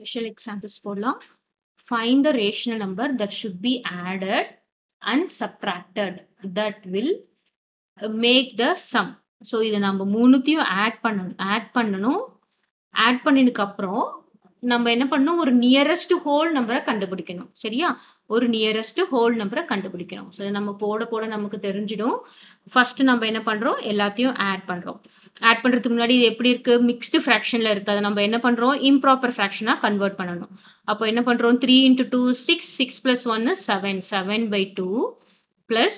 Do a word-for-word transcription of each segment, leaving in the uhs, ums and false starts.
special examples போடலாம். Find the rational number that should be added and subtracted that will make the sum. So இதை நம்ம மூணுத்தையும் add பண்ணணும் add பண்ணணும் add பண்ணினதுக்கு அப்புறம் நம்ம என்ன பண்ணணும் ஒரு nearest whole number கண்டுபிடிக்கணும். சரியா? ஒரு nearest whole number கண்டுபிடிக்கணும். சோ நம்ம போட போட நமக்கு தெரிஞ்சிடும். First நம்ம என்ன பண்றோம் எல்லாத்தையும் add பண்றோம். Add பண்றதுக்கு முன்னாடி இது எப்படி இருக்கு mixed fractionல இருக்கு. அத நம்ம என்ன பண்றோம் improper fractionஆ convert பண்ணனும். அப்ப என்ன பண்றோம் three into two six six plus one is seven seven by two plus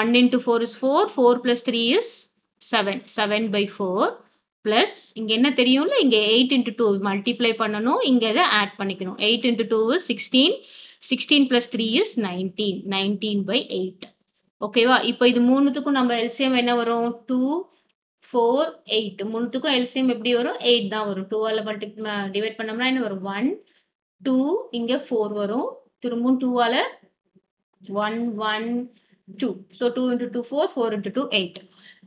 one into four is four four plus three is seven seven by four plus இங்க என்ன தெரியும்ல இங்க eight into two multiply பண்ணனும் இங்க இத add பண்ணிக்கணும் eight into two is sixteen sixteen plus three is nineteen nineteen by eight okay வா இப்போ இது மூணுத்துக்கு நம்ம L C M என்ன வரும் two four eight மூணுத்துக்கு L C M எப்படி வரும் eight தான் வரும் two ஆல டிவைட் பண்ணோம்னா என்ன வரும் one two இங்க four வரும் திரும்பவும் two ஆல one one two so two into two four four into two eight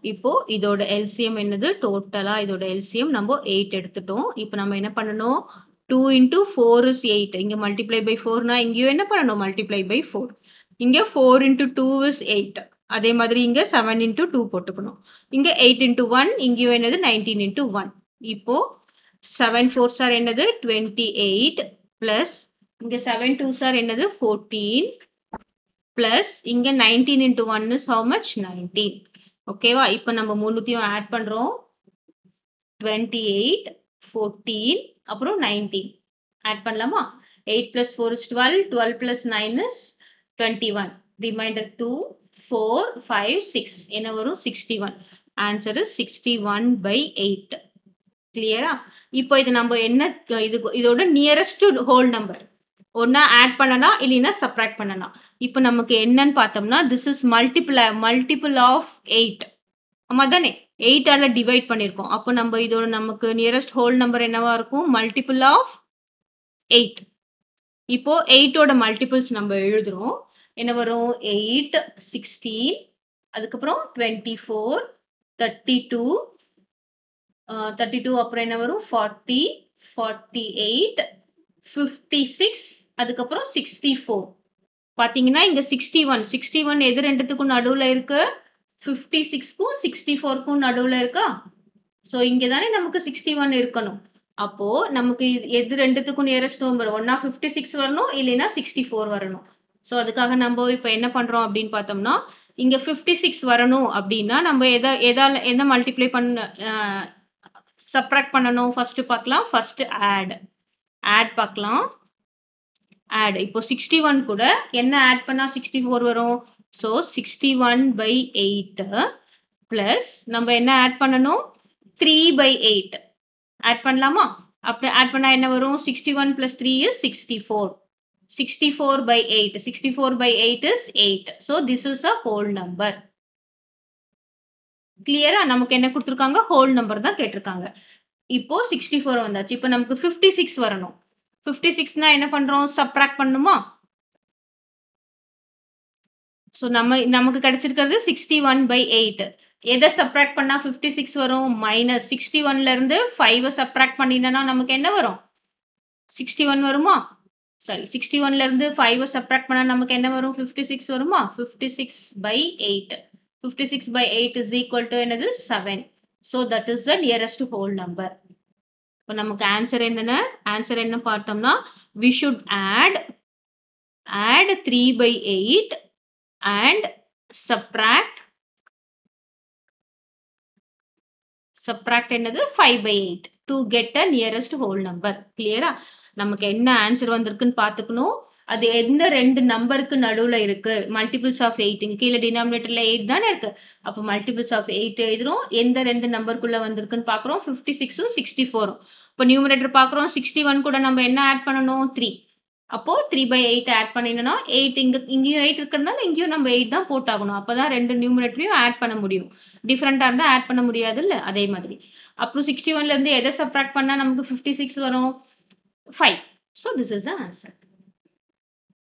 இப்போ இதோட L C M என்னது டோட்டலா இதோட L C M நம்ம eight எடுத்துட்டோம் இப்போ நம்ம என்ன பண்ணனும் two into four is eight இங்க multiply by four னா இங்க என்ன பண்ணனும் multiply by four இங்க four into two is eight அதே மாதிரி இங்க seven into two போட்டுக்கணும் இங்க eight into one இங்க என்னது nineteen into one இப்போ seven fours are என்னது twenty-eight plus இங்க seven twos are என்னது fourteen plus இங்க nineteen into one is how much nineteen okay va ipo நம்ம மூணுத்தையும் add பண்றோம் twenty-eight fourteen அப்புறம் nineteen add பண்ணலாமா eight plus four is twelve twelve plus nine is twenty-one remainder two four five six என்ன வரும் sixty-one answer is sixty-one by eight clear-ஆ இப்போ இது நம்ம என்ன இது இதோட nearest whole number ஒண்ணா add பண்ணனா இல்லனா subtract பண்ணனா இப்போ நமக்கு என்னன்னு பார்த்தோம்னா this is multiple multiple of eight அம்மாதானே eight ஆல டிவைட் பண்ணிருக்கோம் அப்ப நம்ம இதோட நமக்கு nearest whole number என்னவா இருக்கும் multiple of eight இப்போ eight ஓட multiples நம்ம எழுதுறோம் என்ன வரும் eight sixteen அதுக்கு அப்புறம் twenty-four thirty-two uh, thirty-two அப்புறம் என்ன வரும் forty forty-eight fifty-six அதுக்கு அப்புறம் sixty-four பாத்தீங்கன்னா இங்க sixty-one sixty-one எது ரெண்டுத்துக்கும் நடுவுல இருக்கு fifty-six க்கு sixty-four க்கு நடுவுல இருக்கா சோ இங்கதானே நமக்கு sixty-one இருக்கணும் அப்போ நமக்கு எது ரெண்டுத்துக்கும் nearest number ஒண்ணா fifty-six வரணும் இல்லனா sixty-four வரணும் சோ அதுக்காக நம்ம இப்போ என்ன பண்றோம் அப்படினு பார்த்தோம்னா இங்க fifty-six வரணும் அப்படினா நம்ம எதை எதால என்ன மல்டிப்ளை பண்ண subtract பண்ணனும் ஃபர்ஸ்ட் பார்க்கலாம் ஃபர்ஸ்ட் add add பார்க்கலாம் add இப்போ sixty-one கூட என்ன add பண்ணா sixty-four வரும் so sixty-one by eight plus நம்ம என்ன add பண்ணனும் three by eight add பண்ணலாமா அப்படி add பண்ணா என்ன வரும் sixty-one plus three is sixty-four sixty-four by eight sixty-four by eight is eight so this is a whole number clear-ஆ நமக்கு என்ன கொடுத்திருக்காங்க whole number தான் கேட்டிருக்காங்க இப்போ sixty-four வந்தாச்சு இப்போ நமக்கு fifty-six வரணும் fifty-six னா என்ன பண்றோம் subtract பண்ணுமா சோ நம்ம நமக்கு கிடைச்சிருக்கிறது sixty-one by eight எதை subtract பண்ணா fifty-six வரும் minus sixty-one ல இருந்து five subtract பண்ணினா நமக்கு என்ன வரும் sixty-one வருமா sorry sixty-one ல இருந்து five subtract பண்ணா நமக்கு என்ன வரும் fifty-six வருமா fifty-six by eight fifty-six by eight is equal to என்னது seven so that is the nearest whole number இப்போ நமக்கு ஆன்சர் என்னன்னா ஆன்சர் என்ன பார்த்தோம்னா we should add add three by eight and subtract subtract என்னது five by eight to get the nearest whole number clear-ஆ நமக்கு என்ன answer வந்திருக்குன்னு பார்த்துக்கணும் அது எந்த ரெண்டு நம்பருக்கு நடுவுல இருக்கு மல்டிபிள்ஸ் ஆஃப் eight இங்க கீழ டினாமினேட்டர்ல eight தான இருக்கு அப்ப மல்டிபிள்ஸ் ஆஃப் eight எழுதுறோம் எந்த ரெண்டு நம்பருக்குள்ள வந்திருக்குன்னு பார்க்கறோம் fifty-six உம் sixty-four உம் அப்ப நியூமரேட்டர் பார்க்கறோம் sixty-one கூட நம்ம என்ன ஆட் பண்ணனும் three அப்போ three by eight ஆட் பண்ணினா eight இங்க இங்கயும் eight இருக்கறனால இங்கயும் நம்ம eight தான் போட்டாகணும் அப்பதான் ரெண்டு நியூமரேட்டரையும் ஆட் பண்ண முடியும் டிஃபரண்டா இருந்தா ஆட் பண்ண முடியாது இல்ல அதே மாதிரி அப்புறம் sixty-one ல இருந்து எதை சப்ட்ராக்ட் பண்ணா நமக்கு fifty-six வரும் five so this is the answer